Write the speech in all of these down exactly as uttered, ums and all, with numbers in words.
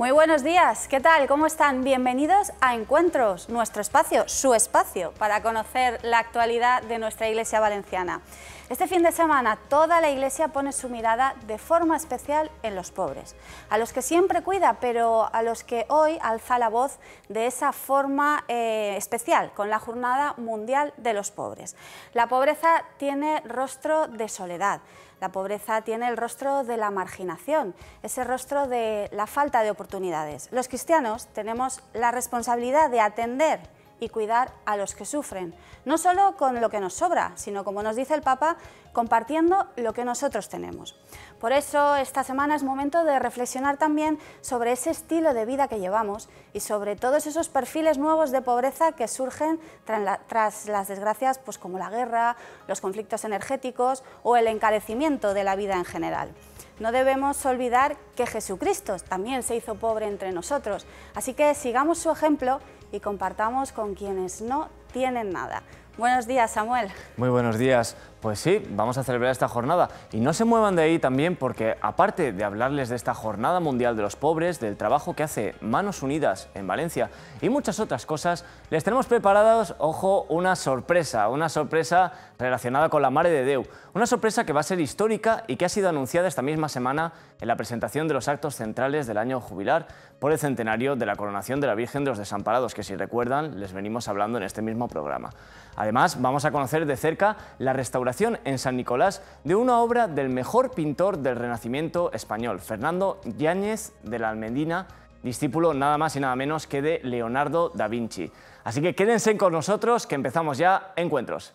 Muy buenos días, ¿qué tal? ¿Cómo están? Bienvenidos a Encuentros, nuestro espacio, su espacio, para conocer la actualidad de nuestra Iglesia Valenciana. Este fin de semana toda la Iglesia pone su mirada de forma especial en los pobres, a los que siempre cuida, pero a los que hoy alza la voz de esa forma eh, especial, con la Jornada Mundial de los Pobres. La pobreza tiene rostro de soledad. La pobreza tiene el rostro de la marginación, ese rostro de la falta de oportunidades. Los cristianos tenemos la responsabilidad de atender y cuidar a los que sufren, no solo con lo que nos sobra, sino, como nos dice el Papa, compartiendo lo que nosotros tenemos. Por eso, esta semana es momento de reflexionar también sobre ese estilo de vida que llevamos y sobre todos esos perfiles nuevos de pobreza que surgen tras, la, tras las desgracias, pues como la guerra, los conflictos energéticos o el encarecimiento de la vida en general. No debemos olvidar que Jesucristo también se hizo pobre entre nosotros, así que sigamos su ejemplo y compartamos con quienes no tienen nada. Buenos días, Samuel. Muy buenos días. Pues sí, vamos a celebrar esta jornada. Y no se muevan de ahí también porque, aparte de hablarles de esta Jornada Mundial de los Pobres, del trabajo que hace Manos Unidas en Valencia y muchas otras cosas, les tenemos preparados, ojo, una sorpresa, una sorpresa relacionada con la Mare de Deu. Una sorpresa que va a ser histórica y que ha sido anunciada esta misma semana en la presentación de los actos centrales del Año Jubilar por el centenario de la coronación de la Virgen de los Desamparados, que si recuerdan, les venimos hablando en este mismo programa. Además, vamos a conocer de cerca la restauración en San Nicolás de una obra del mejor pintor del Renacimiento español, Fernando Yáñez de la Almedina, discípulo nada más y nada menos que de Leonardo da Vinci. Así que quédense con nosotros que empezamos ya Encuentros.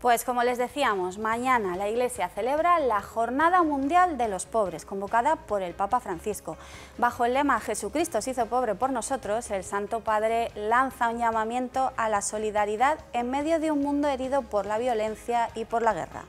Pues como les decíamos, mañana la Iglesia celebra la Jornada Mundial de los Pobres, convocada por el Papa Francisco. Bajo el lema Jesucristo se hizo pobre por nosotros, el Santo Padre lanza un llamamiento a la solidaridad en medio de un mundo herido por la violencia y por la guerra.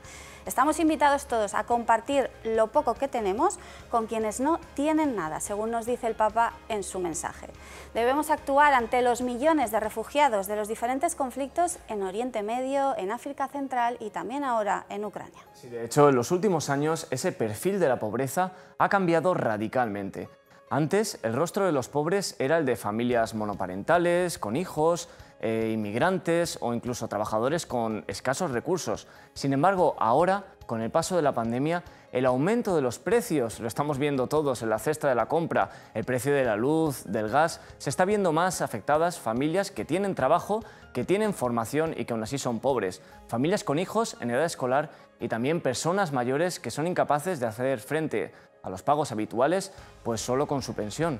Estamos invitados todos a compartir lo poco que tenemos con quienes no tienen nada, según nos dice el Papa en su mensaje. Debemos actuar ante los millones de refugiados de los diferentes conflictos en Oriente Medio, en África Central y también ahora en Ucrania. Sí, de hecho, en los últimos años ese perfil de la pobreza ha cambiado radicalmente. Antes, el rostro de los pobres era el de familias monoparentales, con hijos, E inmigrantes o incluso trabajadores con escasos recursos. Sin embargo, ahora, con el paso de la pandemia, el aumento de los precios, lo estamos viendo todos en la cesta de la compra, el precio de la luz, del gas, se está viendo más afectadas familias que tienen trabajo, que tienen formación y que aún así son pobres, familias con hijos en edad escolar y también personas mayores que son incapaces de hacer frente a los pagos habituales, pues solo con su pensión.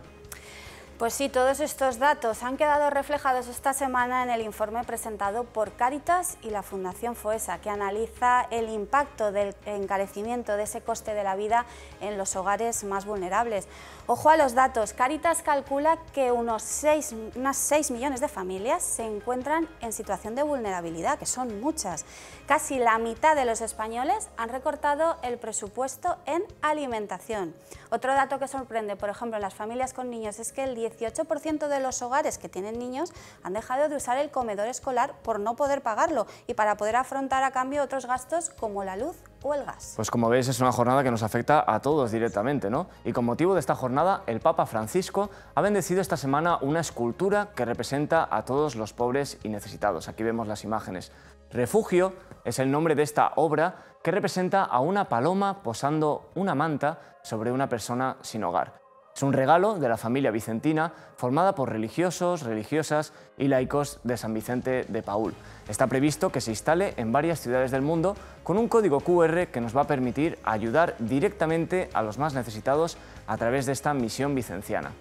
Pues sí, todos estos datos han quedado reflejados esta semana en el informe presentado por Cáritas y la Fundación Foesa, que analiza el impacto del encarecimiento de ese coste de la vida en los hogares más vulnerables. Ojo a los datos, Cáritas calcula que unos seis, unas seis millones de familias se encuentran en situación de vulnerabilidad, que son muchas. Casi la mitad de los españoles han recortado el presupuesto en alimentación. Otro dato que sorprende, por ejemplo, en las familias con niños es que el dieciocho por ciento de los hogares que tienen niños han dejado de usar el comedor escolar por no poder pagarlo y para poder afrontar a cambio otros gastos como la luz o el gas. Pues como veis es una jornada que nos afecta a todos directamente, ¿no? Y con motivo de esta jornada el Papa Francisco ha bendecido esta semana una escultura que representa a todos los pobres y necesitados. Aquí vemos las imágenes. Refugio es el nombre de esta obra que representa a una paloma posando una manta sobre una persona sin hogar. Es un regalo de la familia vicentina formada por religiosos, religiosas y laicos de San Vicente de Paúl. Está previsto que se instale en varias ciudades del mundo con un código Q R que nos va a permitir ayudar directamente a los más necesitados a través de esta misión vicenciana.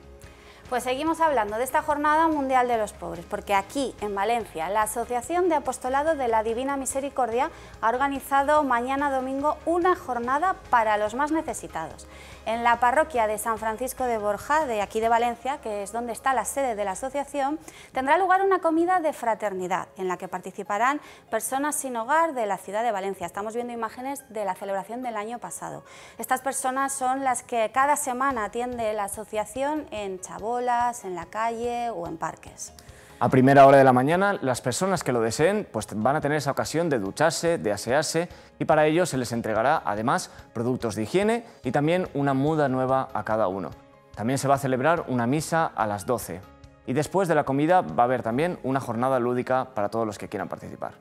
Pues seguimos hablando de esta Jornada Mundial de los Pobres, porque aquí, en Valencia, la Asociación de Apostolado de la Divina Misericordia ha organizado mañana domingo una jornada para los más necesitados. En la parroquia de San Francisco de Borja, de aquí de Valencia, que es donde está la sede de la asociación, tendrá lugar una comida de fraternidad, en la que participarán personas sin hogar de la ciudad de Valencia. Estamos viendo imágenes de la celebración del año pasado. Estas personas son las que cada semana atiende la asociación en Chabón, en la calle o en parques. A primera hora de la mañana, las personas que lo deseen pues van a tener esa ocasión de ducharse, de asearse, y para ello se les entregará además productos de higiene y también una muda nueva a cada uno. También se va a celebrar una misa a las doce. Y después de la comida va a haber también una jornada lúdica para todos los que quieran participar.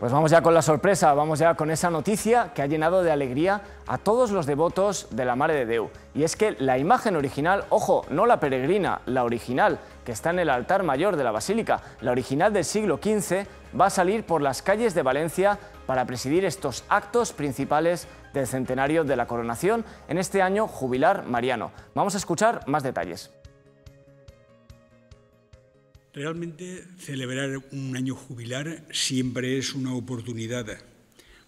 Pues vamos ya con la sorpresa, vamos ya con esa noticia que ha llenado de alegría a todos los devotos de la Mare de Deu. Y es que la imagen original, ojo, no la peregrina, la original, que está en el altar mayor de la Basílica, la original del siglo quince, va a salir por las calles de Valencia para presidir estos actos principales del centenario de la coronación en este año jubilar mariano. Vamos a escuchar más detalles. Realmente celebrar un año jubilar siempre es una oportunidad,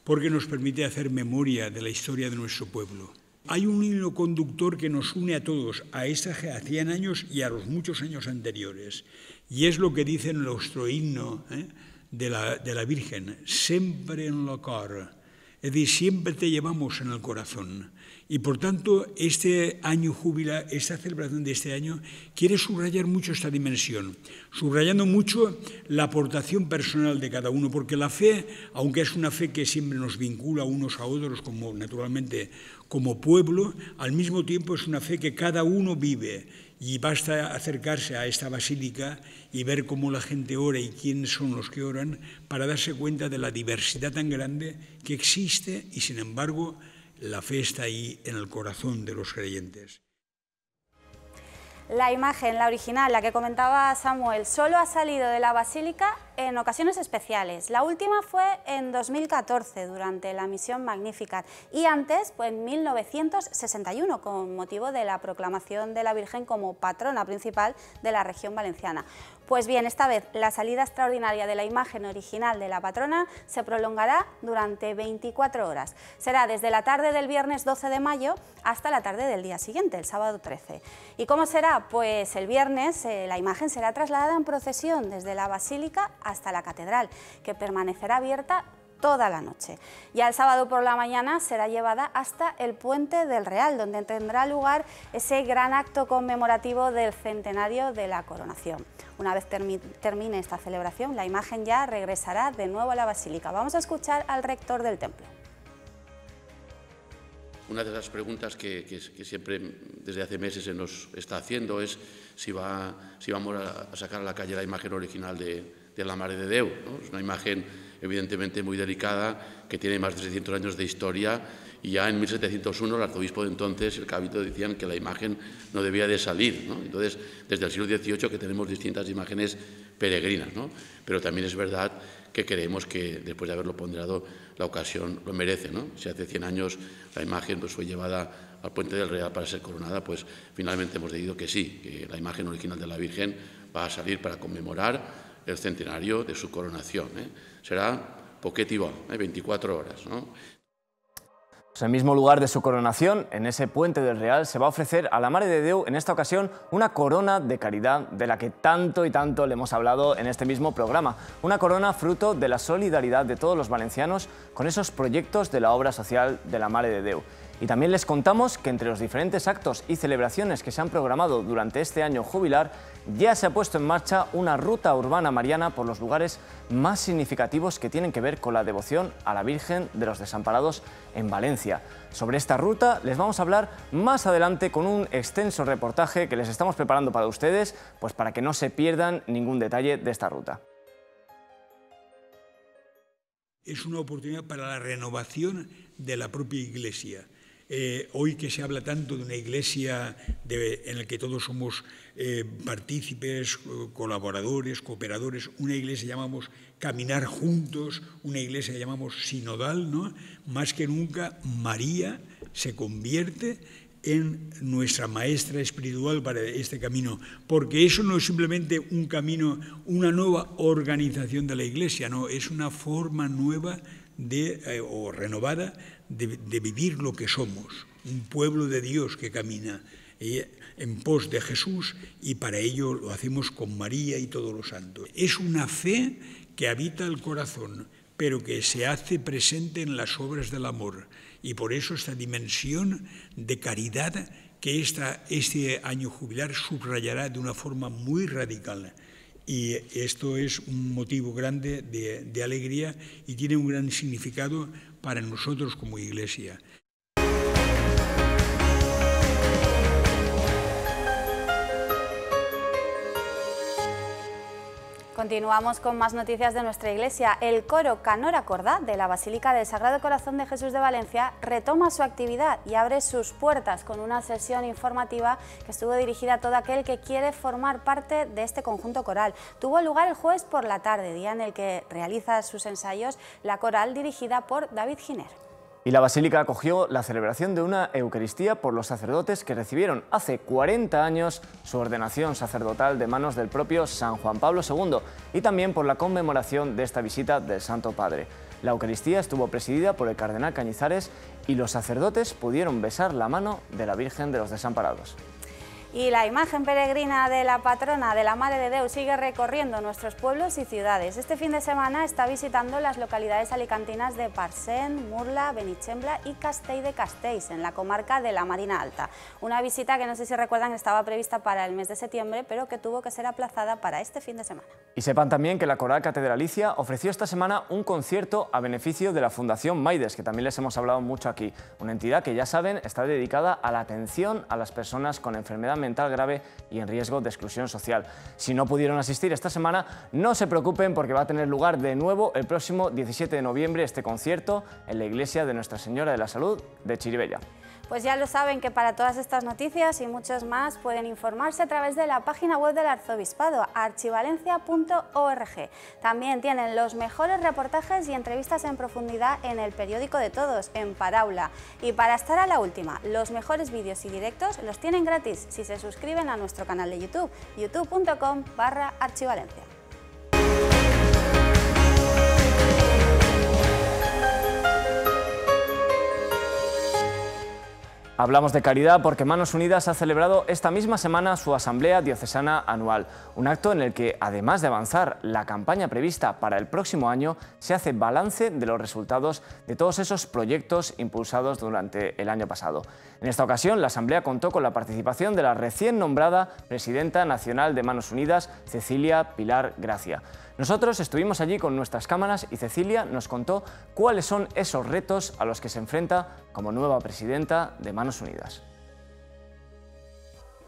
porque nos permite hacer memoria de la historia de nuestro pueblo. Hay un hilo conductor que nos une a todos, a estos cien años y a los muchos años anteriores, y es lo que dice nuestro himno ¿eh? de, la, de la Virgen, siempre en la cara, es decir, siempre te llevamos en el corazón. Y por tanto, este año jubilar, esta celebración de este año, quiere subrayar mucho esta dimensión, subrayando mucho la aportación personal de cada uno, porque la fe, aunque es una fe que siempre nos vincula unos a otros, como naturalmente como pueblo, al mismo tiempo es una fe que cada uno vive. Y basta acercarse a esta basílica y ver cómo la gente ora y quiénes son los que oran para darse cuenta de la diversidad tan grande que existe y, sin embargo, la fe está ahí en el corazón de los creyentes. La imagen, la original, la que comentaba Samuel, solo ha salido de la basílica en ocasiones especiales. La última fue en dos mil catorce, durante la misión Magnificat, y antes, pues, en mil novecientos sesenta y uno, con motivo de la proclamación de la Virgen como patrona principal de la región valenciana. Pues bien, esta vez la salida extraordinaria de la imagen original de la patrona se prolongará durante veinticuatro horas. Será desde la tarde del viernes doce de mayo hasta la tarde del día siguiente, el sábado trece. ¿Y cómo será? Pues el viernes eh, la imagen será trasladada en procesión desde la basílica hasta la catedral, que permanecerá abierta toda la noche. Ya el sábado por la mañana será llevada hasta el Puente del Real, donde tendrá lugar ese gran acto conmemorativo del centenario de la coronación. Una vez termine esta celebración, la imagen ya regresará de nuevo a la basílica. Vamos a escuchar al rector del templo. Una de las preguntas que, que, que siempre desde hace meses se nos está haciendo es si, va, si vamos a sacar a la calle la imagen original de, de la Mare de Deu, ¿no? Es una imagen evidentemente muy delicada, que tiene más de seiscientos años de historia, y ya en mil setecientos uno el arzobispo de entonces, el Cabildo, decían que la imagen no debía de salir, ¿no? Entonces, desde el siglo dieciocho que tenemos distintas imágenes peregrinas, ¿no? Pero también es verdad que creemos que, después de haberlo ponderado, la ocasión lo merece, ¿no? Si hace cien años la imagen pues, fue llevada al Puente del Real para ser coronada, pues finalmente hemos decidido que sí, que la imagen original de la Virgen va a salir para conmemorar el centenario de su coronación, ¿eh? Será poquet y va, ¿eh? veinticuatro horas, ¿no? Pues en el mismo lugar de su coronación, en ese Puente del Real, se va a ofrecer a la Mare de Deu, en esta ocasión, una corona de caridad de la que tanto y tanto le hemos hablado en este mismo programa. Una corona fruto de la solidaridad de todos los valencianos con esos proyectos de la obra social de la Mare de Deu. Y también les contamos que entre los diferentes actos y celebraciones que se han programado durante este año jubilar, ya se ha puesto en marcha una ruta urbana mariana por los lugares más significativos que tienen que ver con la devoción a la Virgen de los Desamparados en Valencia. Sobre esta ruta les vamos a hablar más adelante con un extenso reportaje que les estamos preparando para ustedes, pues para que no se pierdan ningún detalle de esta ruta. Es una oportunidad para la renovación de la propia Iglesia. Eh, hoy que se habla tanto de una iglesia de, en la que todos somos eh, partícipes, colaboradores, cooperadores, una iglesia llamamos caminar juntos, una iglesia llamamos sinodal, ¿no? Más que nunca María se convierte en nuestra maestra espiritual para este camino, porque eso no es simplemente un camino, una nueva organización de la iglesia, no, es una forma nueva de, eh, o renovada de, de vivir lo que somos, un pueblo de Dios que camina eh, en pos de Jesús, y para ello lo hacemos con María y todos los santos. Es una fe que habita el corazón, pero que se hace presente en las obras del amor. Y por eso esta dimensión de caridad que esta, este año jubilar subrayará de una forma muy radical. Y esto es un motivo grande de, de alegría y tiene un gran significado para nosotros como Iglesia. Continuamos con más noticias de nuestra Iglesia. El coro Canor Acordá de la Basílica del Sagrado Corazón de Jesús de Valencia retoma su actividad y abre sus puertas con una sesión informativa que estuvo dirigida a todo aquel que quiere formar parte de este conjunto coral. Tuvo lugar el jueves por la tarde, día en el que realiza sus ensayos la coral dirigida por David Giner. Y la Basílica acogió la celebración de una Eucaristía por los sacerdotes que recibieron hace cuarenta años su ordenación sacerdotal de manos del propio San Juan Pablo segundo y también por la conmemoración de esta visita del Santo Padre. La Eucaristía estuvo presidida por el Cardenal Cañizares y los sacerdotes pudieron besar la mano de la Virgen de los Desamparados. Y la imagen peregrina de la patrona de la Mare de Deu sigue recorriendo nuestros pueblos y ciudades. Este fin de semana está visitando las localidades alicantinas de Parcent, Murla, Benichembla y Castell de Castells, en la comarca de la Marina Alta. Una visita que, no sé si recuerdan, estaba prevista para el mes de septiembre, pero que tuvo que ser aplazada para este fin de semana. Y sepan también que la Coral Catedralicia ofreció esta semana un concierto a beneficio de la Fundación Maides, que también les hemos hablado mucho aquí. Una entidad que, ya saben, está dedicada a la atención a las personas con enfermedad mental grave y en riesgo de exclusión social. Si no pudieron asistir esta semana, no se preocupen porque va a tener lugar de nuevo el próximo diecisiete de noviembre este concierto en la iglesia de Nuestra Señora de la Salud de Chirivella. Pues ya lo saben que para todas estas noticias y muchas más pueden informarse a través de la página web del Arzobispado, archivalencia punto org. También tienen los mejores reportajes y entrevistas en profundidad en el periódico de todos, en Paraula. Y para estar a la última, los mejores vídeos y directos los tienen gratis si se suscriben a nuestro canal de YouTube, youtube punto com barra archivalencia. Hablamos de caridad porque Manos Unidas ha celebrado esta misma semana su Asamblea Diocesana Anual, un acto en el que, además de avanzar la campaña prevista para el próximo año, se hace balance de los resultados de todos esos proyectos impulsados durante el año pasado. En esta ocasión, la Asamblea contó con la participación de la recién nombrada Presidenta Nacional de Manos Unidas, Cecilia Pilar Gracia. Nosotros estuvimos allí con nuestras cámaras y Cecilia nos contó cuáles son esos retos a los que se enfrenta como nueva presidenta de Manos Unidas.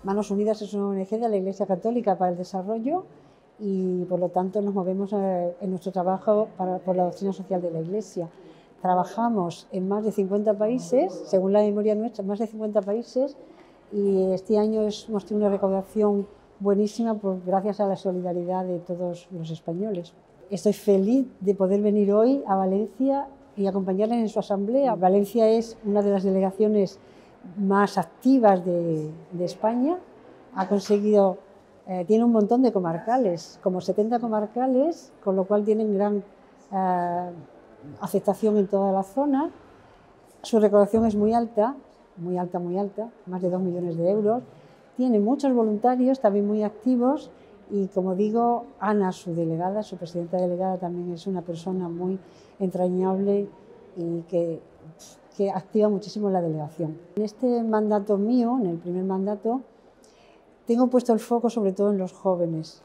Manos Unidas es una O N G de la Iglesia Católica para el Desarrollo y por lo tanto nos movemos en nuestro trabajo para, por la doctrina social de la Iglesia. Trabajamos en más de cincuenta países, según la memoria nuestra, más de cincuenta países y este año hemos tenido una recaudación buenísima, pues, gracias a la solidaridad de todos los españoles. Estoy feliz de poder venir hoy a Valencia y acompañarles en su asamblea. Valencia es una de las delegaciones más activas de, de España. Ha conseguido, eh, tiene un montón de comarcales, como setenta comarcales, con lo cual tienen gran eh, aceptación en toda la zona. Su recaudación es muy alta, muy alta, muy alta, más de dos millones de euros. Tiene muchos voluntarios, también muy activos, y como digo, Ana, su delegada, su presidenta delegada, también es una persona muy entrañable y que, que activa muchísimo la delegación. En este mandato mío, en el primer mandato, tengo puesto el foco sobre todo en los jóvenes,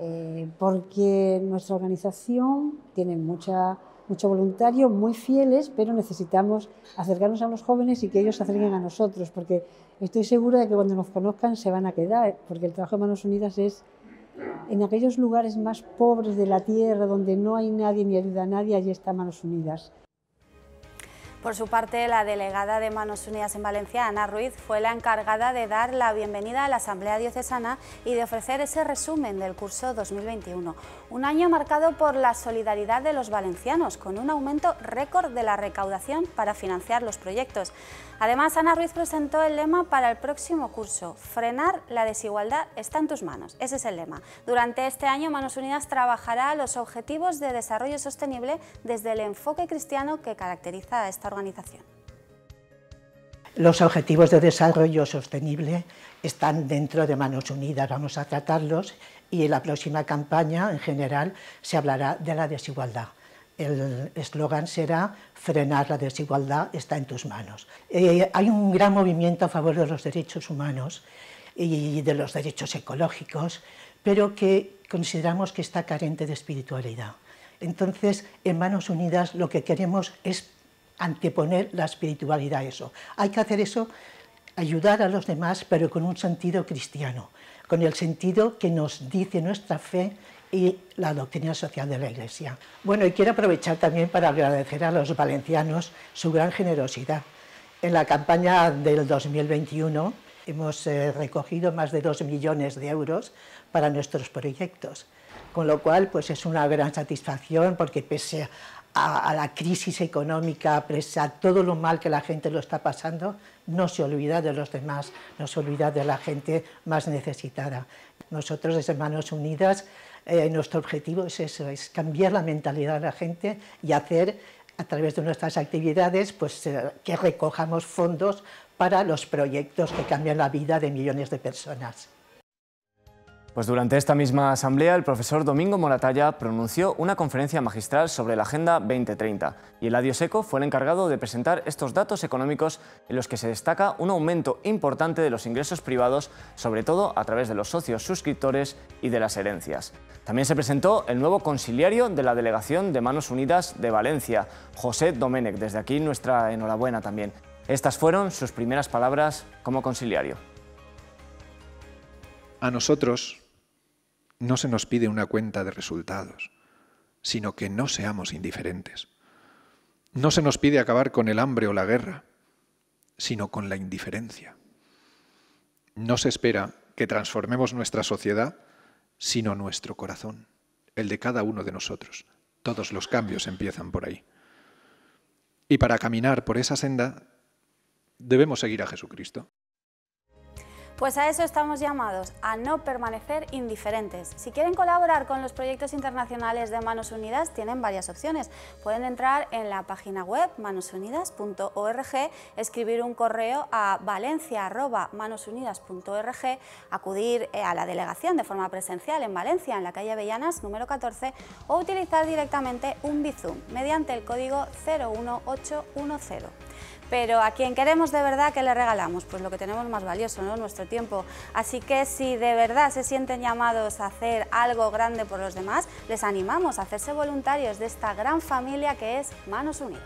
eh, porque nuestra organización tiene mucha, mucho voluntario, muy fieles, pero necesitamos acercarnos a los jóvenes y que ellos se acerquen a nosotros, porque estoy segura de que cuando nos conozcan se van a quedar, porque el trabajo de Manos Unidas es en aquellos lugares más pobres de la tierra, donde no hay nadie ni ayuda a nadie, allí está Manos Unidas. Por su parte, la delegada de Manos Unidas en Valencia, Ana Ruiz, fue la encargada de dar la bienvenida a la Asamblea Diocesana y de ofrecer ese resumen del curso dos mil veintiuno. Un año marcado por la solidaridad de los valencianos, con un aumento récord de la recaudación para financiar los proyectos. Además, Ana Ruiz presentó el lema para el próximo curso: frenar la desigualdad está en tus manos. Ese es el lema. Durante este año, Manos Unidas trabajará los objetivos de desarrollo sostenible desde el enfoque cristiano que caracteriza a esta organización. Los objetivos de desarrollo sostenible están dentro de Manos Unidas, vamos a tratarlos y en la próxima campaña en general se hablará de la desigualdad. el eslogan será frenar la desigualdad está en tus manos. Eh, hay un gran movimiento a favor de los derechos humanos y de los derechos ecológicos, pero que consideramos que está carente de espiritualidad. Entonces, en Manos Unidas lo que queremos es anteponer la espiritualidad a eso. Hay que hacer eso, ayudar a los demás, pero con un sentido cristiano, con el sentido que nos dice nuestra fe y la doctrina social de la Iglesia. Bueno, y quiero aprovechar también para agradecer a los valencianos su gran generosidad. En la campaña del dos mil veintiuno hemos eh, recogido más de dos millones de euros para nuestros proyectos, con lo cual pues, es una gran satisfacción porque pese a, a la crisis económica, pese a todo lo mal que la gente lo está pasando, no se olvida de los demás, no se olvida de la gente más necesitada. Nosotros desde Manos Unidas, eh, nuestro objetivo es eso, es cambiar la mentalidad de la gente y hacer a través de nuestras actividades pues, eh, que recojamos fondos para los proyectos que cambian la vida de millones de personas. Pues durante esta misma asamblea, el profesor Domingo Moratalla pronunció una conferencia magistral sobre la Agenda dos mil treinta y Eladio Seco fue el encargado de presentar estos datos económicos en los que se destaca un aumento importante de los ingresos privados, sobre todo a través de los socios suscriptores y de las herencias. También se presentó el nuevo consiliario de la Delegación de Manos Unidas de Valencia, José Domènech, desde aquí nuestra enhorabuena también. Estas fueron sus primeras palabras como consiliario. A nosotros no se nos pide una cuenta de resultados, sino que no seamos indiferentes. No se nos pide acabar con el hambre o la guerra, sino con la indiferencia. No se espera que transformemos nuestra sociedad, sino nuestro corazón, el de cada uno de nosotros. Todos los cambios empiezan por ahí. Y para caminar por esa senda, debemos seguir a Jesucristo. Pues a eso estamos llamados, a no permanecer indiferentes. Si quieren colaborar con los proyectos internacionales de Manos Unidas, tienen varias opciones. Pueden entrar en la página web manos unidas punto org, escribir un correo a valencia arroba manos unidas punto org, acudir a la delegación de forma presencial en Valencia, en la calle Avellanas, número catorce, o utilizar directamente un Bizum mediante el código cero uno ocho uno cero. Pero a quien queremos de verdad, ¿qué le regalamos? Pues lo que tenemos más valioso, ¿no? Nuestro tiempo. Así que si de verdad se sienten llamados a hacer algo grande por los demás, les animamos a hacerse voluntarios de esta gran familia que es Manos Unidas.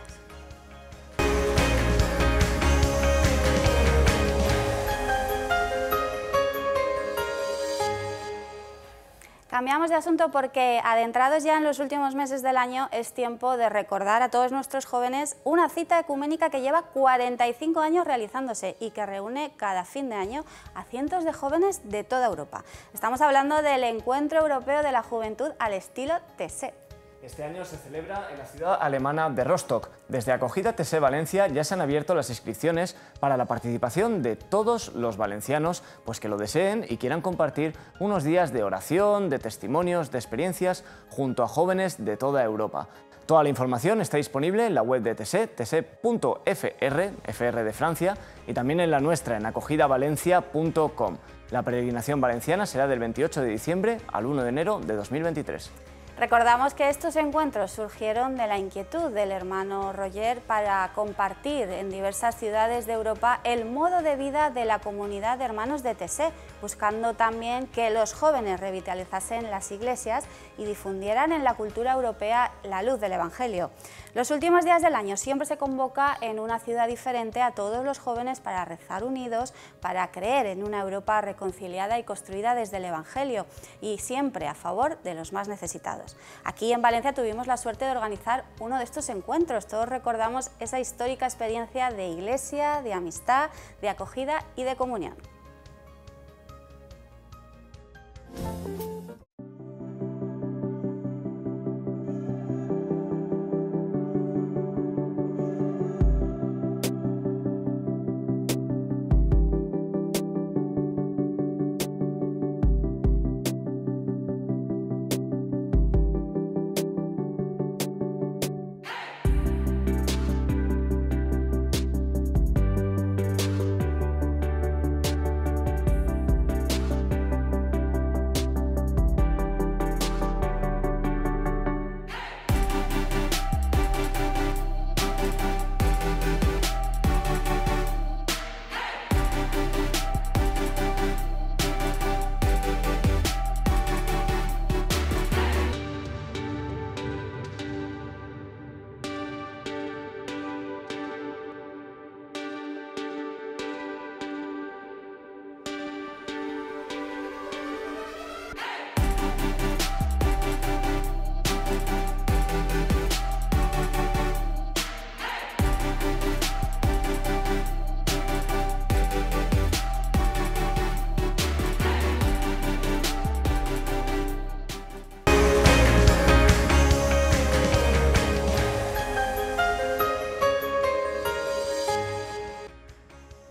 Cambiamos de asunto porque, adentrados ya en los últimos meses del año, es tiempo de recordar a todos nuestros jóvenes una cita ecuménica que lleva cuarenta y cinco años realizándose y que reúne cada fin de año a cientos de jóvenes de toda Europa. Estamos hablando del Encuentro Europeo de la Juventud al estilo Taizé. Este año se celebra en la ciudad alemana de Rostock. Desde Acogida Taizé Valencia ya se han abierto las inscripciones para la participación de todos los valencianos pues que lo deseen y quieran compartir unos días de oración, de testimonios, de experiencias junto a jóvenes de toda Europa. Toda la información está disponible en la web de Taizé, taizé punto fr, F R de Francia, y también en la nuestra, en acogida valencia punto com. La peregrinación valenciana será del veintiocho de diciembre al uno de enero de dos mil veintitrés. Recordamos que estos encuentros surgieron de la inquietud del hermano Roger para compartir en diversas ciudades de Europa el modo de vida de la comunidad de hermanos de Taizé, buscando también que los jóvenes revitalizasen las iglesias y difundieran en la cultura europea la luz del Evangelio. Los últimos días del año siempre se convoca en una ciudad diferente a todos los jóvenes para rezar unidos, para creer en una Europa reconciliada y construida desde el Evangelio y siempre a favor de los más necesitados. Aquí en Valencia tuvimos la suerte de organizar uno de estos encuentros. Todos recordamos esa histórica experiencia de iglesia, de amistad, de acogida y de comunión.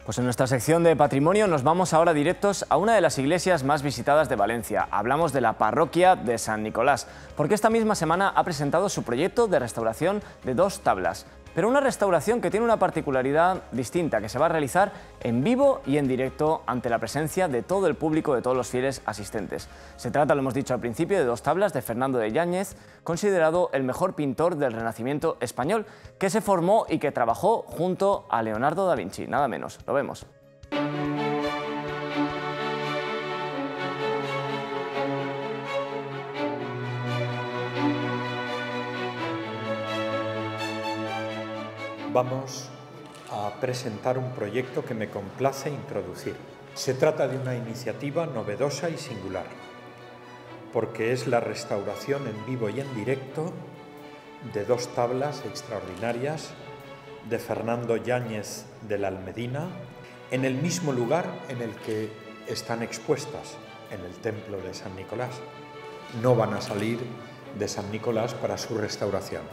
Pues en nuestra sección de patrimonio nos vamos ahora directos a una de las iglesias más visitadas de Valencia. Hablamos de la parroquia de San Nicolás, porque esta misma semana ha presentado su proyecto de restauración de dos tablas. Pero una restauración que tiene una particularidad distinta, que se va a realizar en vivo y en directo ante la presencia de todo el público, de todos los fieles asistentes. Se trata, lo hemos dicho al principio, de dos tablas de Fernando de Yáñez, considerado el mejor pintor del Renacimiento español, que se formó y que trabajó junto a Leonardo da Vinci, nada menos. Lo vemos. Vamos a presentar un proyecto que me complace introducir. Se trata de una iniciativa novedosa y singular, porque es la restauración en vivo y en directo de dos tablas extraordinarias de Fernando Yáñez de la Almedina, en el mismo lugar en el que están expuestas, en el templo de San Nicolás. No van a salir de San Nicolás para su restauración.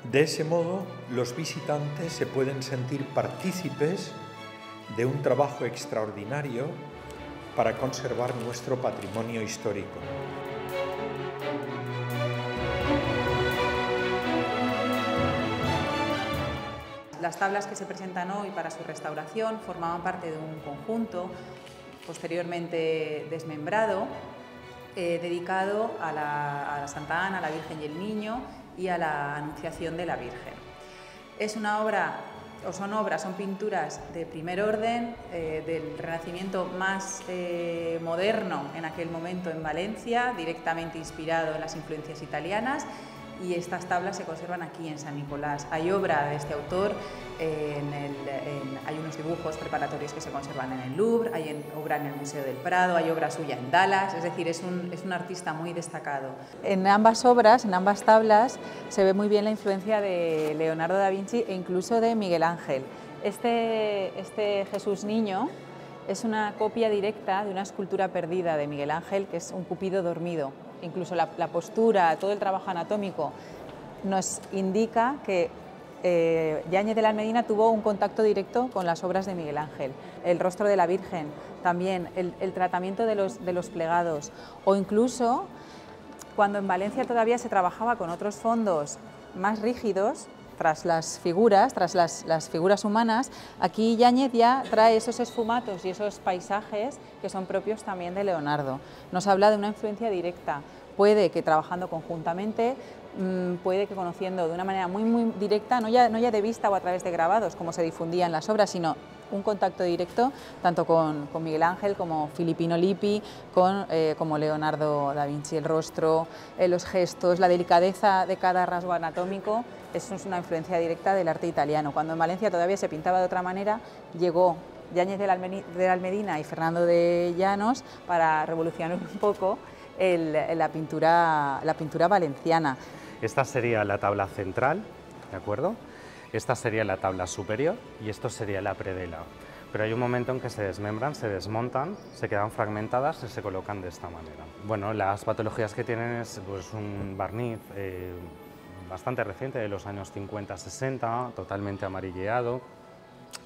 De ese modo, los visitantes se pueden sentir partícipes de un trabajo extraordinario para conservar nuestro patrimonio histórico. Las tablas que se presentan hoy para su restauración formaban parte de un conjunto posteriormente desmembrado, eh, dedicado a la, a la Santa Ana, a la Virgen y el Niño, y a la Anunciación de la Virgen. Es una obra, o son obras, son pinturas de primer orden, eh, del Renacimiento más eh, moderno en aquel momento en Valencia, directamente inspirado en las influencias italianas, y estas tablas se conservan aquí en San Nicolás. Hay obra de este autor, eh, en el, en, hay unos dibujos preparatorios que se conservan en el Louvre, hay en, obra en el Museo del Prado, hay obra suya en Dallas, es decir, es un, es un artista muy destacado. En ambas obras, en ambas tablas, se ve muy bien la influencia de Leonardo da Vinci e incluso de Miguel Ángel. Este, este Jesús Niño es una copia directa de una escultura perdida de Miguel Ángel, que es un Cupido dormido. Incluso la, la postura, todo el trabajo anatómico nos indica que eh, Yáñez de la Almedina tuvo un contacto directo con las obras de Miguel Ángel. El rostro de la Virgen, también el, el tratamiento de los, de los plegados, o incluso cuando en Valencia todavía se trabajaba con otros fondos más rígidos, tras las figuras, tras las, las figuras humanas, aquí Yáñez ya trae esos esfumatos y esos paisajes que son propios también de Leonardo. Nos habla de una influencia directa, puede que trabajando conjuntamente, puede que conociendo de una manera muy, muy directa, no ya, no ya de vista o a través de grabados, como se difundían las obras, sino un contacto directo tanto con, con Miguel Ángel, como Filipino Lippi, con, eh, como Leonardo da Vinci, el rostro, eh, los gestos, la delicadeza de cada rasgo anatómico. Eso es una influencia directa del arte italiano. Cuando en Valencia todavía se pintaba de otra manera, llegó Yáñez de la, de la Almedina y Fernando de Llanos para revolucionar un poco el, la, pintura, la pintura valenciana. Esta sería la tabla central, ¿de acuerdo? Esta sería la tabla superior y esto sería la predela. Pero hay un momento en que se desmembran, se desmontan, se quedan fragmentadas y se colocan de esta manera. Bueno, las patologías que tienen es pues, un barniz eh, bastante reciente, de los años cincuenta sesenta, totalmente amarilleado.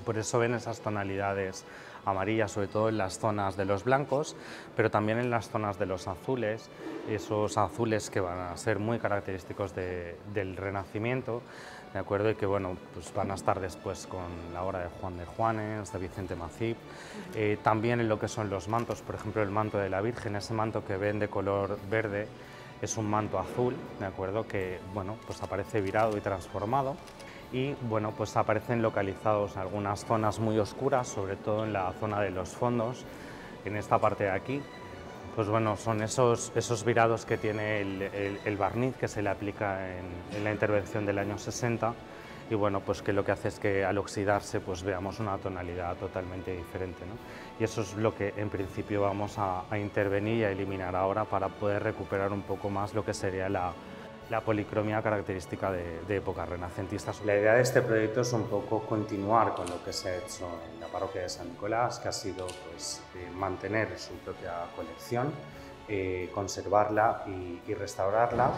Por eso ven esas tonalidades amarillas, sobre todo en las zonas de los blancos, pero también en las zonas de los azules, esos azules que van a ser muy característicos de, del Renacimiento, ¿de acuerdo? Y que bueno, pues van a estar después con la obra de Juan de Juanes, de Vicente Macip, eh, también en lo que son los mantos, por ejemplo el manto de la Virgen, ese manto que ven de color verde, es un manto azul, ¿de acuerdo? Que bueno, pues aparece virado y transformado. Y bueno, pues aparecen localizados en algunas zonas muy oscuras, sobre todo en la zona de los fondos, en esta parte de aquí. Pues bueno, son esos, esos virados que tiene el, el, el barniz que se le aplica en, en la intervención del año sesenta. Y bueno, pues que lo que hace es que al oxidarse pues veamos una tonalidad totalmente diferente, ¿no? Y eso es lo que en principio vamos a, a intervenir y a eliminar ahora para poder recuperar un poco más lo que sería la... la policromía característica de, de época renacentista. La idea de este proyecto es un poco continuar con lo que se ha hecho en la parroquia de San Nicolás, que ha sido pues, eh, mantener su propia colección, eh, conservarla y, y restaurarla,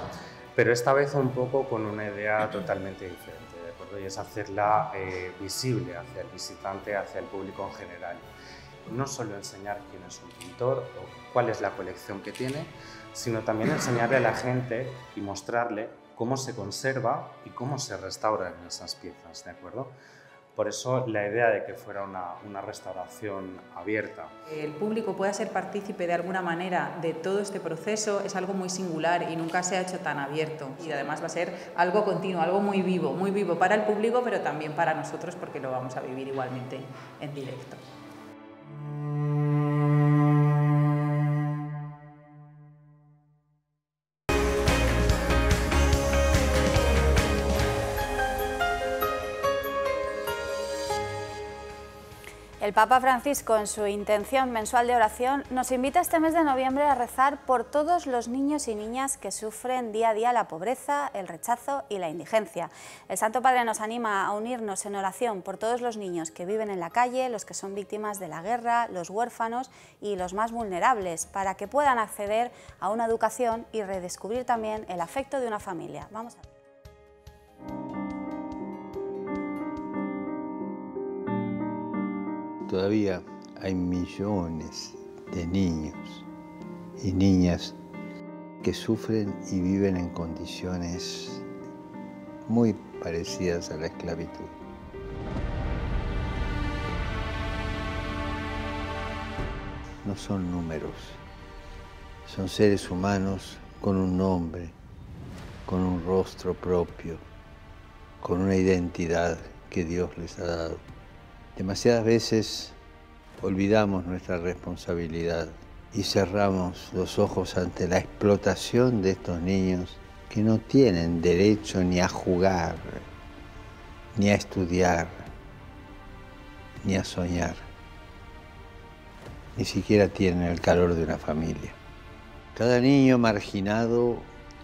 pero esta vez un poco con una idea totalmente diferente, nosotros, y es hacerla eh, visible hacia el visitante, hacia el público en general. No solo enseñar quién es un pintor o cuál es la colección que tiene, sino también enseñarle a la gente y mostrarle cómo se conserva y cómo se restauran esas piezas, ¿de acuerdo? Por eso la idea de que fuera una, una restauración abierta. El público pueda ser partícipe de alguna manera de todo este proceso es algo muy singular y nunca se ha hecho tan abierto. Y además va a ser algo continuo, algo muy vivo, muy vivo para el público, pero también para nosotros porque lo vamos a vivir igualmente en directo. El Papa Francisco, en su intención mensual de oración, nos invita este mes de noviembre a rezar por todos los niños y niñas que sufren día a día la pobreza, el rechazo y la indigencia. El Santo Padre nos anima a unirnos en oración por todos los niños que viven en la calle, los que son víctimas de la guerra, los huérfanos y los más vulnerables, para que puedan acceder a una educación y redescubrir también el afecto de una familia. Vamos a ver. Todavía hay millones de niños y niñas que sufren y viven en condiciones muy parecidas a la esclavitud. No son números, son seres humanos con un nombre, con un rostro propio, con una identidad que Dios les ha dado. Demasiadas veces olvidamos nuestra responsabilidad y cerramos los ojos ante la explotación de estos niños que no tienen derecho ni a jugar, ni a estudiar, ni a soñar. Ni siquiera tienen el calor de una familia. Cada niño marginado,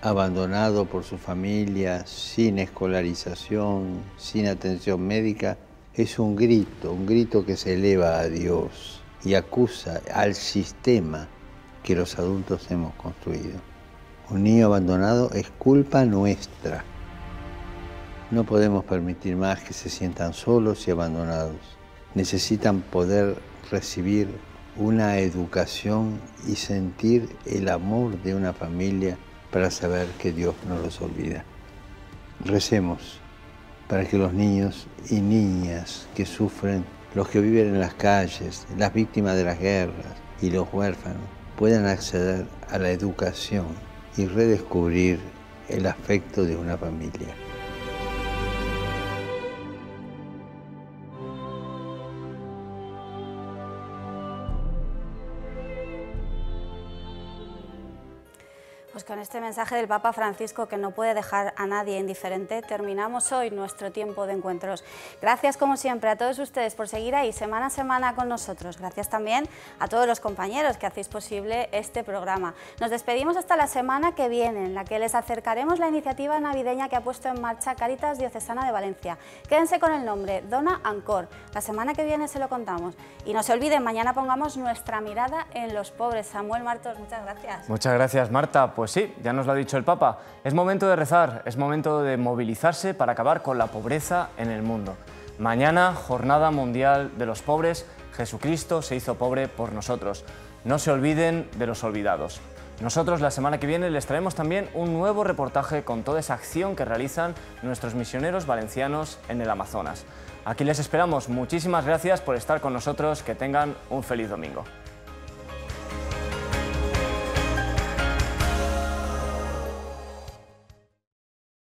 abandonado por su familia, sin escolarización, sin atención médica, es un grito, un grito que se eleva a Dios y acusa al sistema que los adultos hemos construido. Un niño abandonado es culpa nuestra. No podemos permitir más que se sientan solos y abandonados. Necesitan poder recibir una educación y sentir el amor de una familia para saber que Dios no los olvida. Recemos para que los niños y niñas que sufren, los que viven en las calles, las víctimas de las guerras y los huérfanos, puedan acceder a la educación y redescubrir el afecto de una familia. Pues con este mensaje del Papa Francisco, que no puede dejar a nadie indiferente, terminamos hoy nuestro tiempo de encuentros. Gracias, como siempre, a todos ustedes por seguir ahí semana a semana con nosotros. Gracias también a todos los compañeros que hacéis posible este programa. Nos despedimos hasta la semana que viene, en la que les acercaremos la iniciativa navideña que ha puesto en marcha Cáritas Diocesana de Valencia. Quédense con el nombre, Dona Ancor. La semana que viene se lo contamos. Y no se olviden, mañana pongamos nuestra mirada en los pobres. Samuel Martos, muchas gracias. Muchas gracias, Marta. Pues sí, ya nos lo ha dicho el Papa, es momento de rezar, es momento de movilizarse para acabar con la pobreza en el mundo. Mañana, Jornada Mundial de los Pobres, Jesucristo se hizo pobre por nosotros. No se olviden de los olvidados. Nosotros la semana que viene les traemos también un nuevo reportaje con toda esa acción que realizan nuestros misioneros valencianos en el Amazonas. Aquí les esperamos, muchísimas gracias por estar con nosotros, que tengan un feliz domingo.